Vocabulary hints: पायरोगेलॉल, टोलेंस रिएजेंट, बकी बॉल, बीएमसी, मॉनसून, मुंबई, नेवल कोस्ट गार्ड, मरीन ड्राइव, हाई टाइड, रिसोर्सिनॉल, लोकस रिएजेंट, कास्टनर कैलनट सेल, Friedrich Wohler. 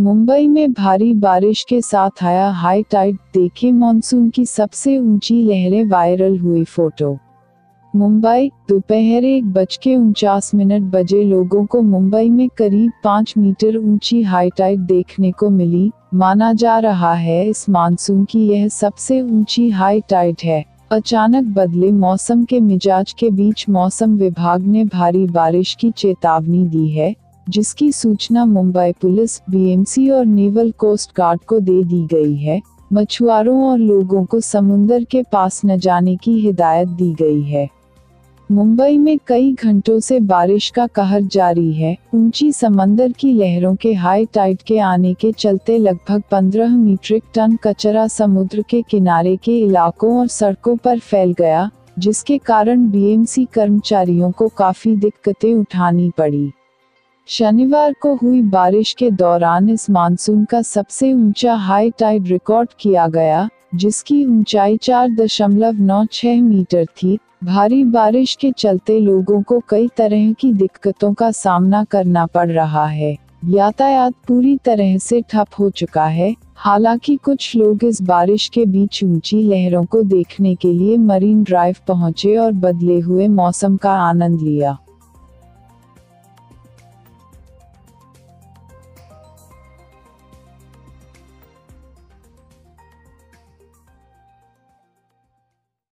मुंबई में भारी बारिश के साथ आया हाई टाइड, देखें मॉनसून की सबसे ऊंची लहरें। वायरल हुई फोटो। मुंबई, दोपहर 1:49 बजे लोगों को मुंबई में करीब 5 मीटर ऊंची हाई टाइड देखने को मिली। माना जा रहा है इस मानसून की यह सबसे ऊंची हाई टाइड है। अचानक बदले मौसम के मिजाज के बीच मौसम विभाग ने भारी बारिश की चेतावनी दी है, जिसकी सूचना मुंबई पुलिस, बीएमसी और नेवल कोस्ट गार्ड को दे दी गई है। मछुआरों और लोगों को समुंदर के पास न जाने की हिदायत दी गई है। मुंबई में कई घंटों से बारिश का कहर जारी है। ऊंची समंदर की लहरों के हाई टाइड के आने के चलते लगभग 15 मीट्रिक टन कचरा समुद्र के किनारे के इलाकों और सड़कों पर फैल गया, जिसके कारण बीएमसी कर्मचारियों को काफी दिक्कतें उठानी पड़ी। शनिवार को हुई बारिश के दौरान इस मानसून का सबसे ऊंचा हाई टाइड रिकॉर्ड किया गया, जिसकी ऊंचाई 4.96 मीटर थी। भारी बारिश के चलते लोगों को कई तरह की दिक्कतों का सामना करना पड़ रहा है। यातायात पूरी तरह से ठप हो चुका है। हालांकि कुछ लोग इस बारिश के बीच ऊंची लहरों को देखने के लिए मरीन ड्राइव पहुंचे और बदले हुए मौसम का आनंद लिया।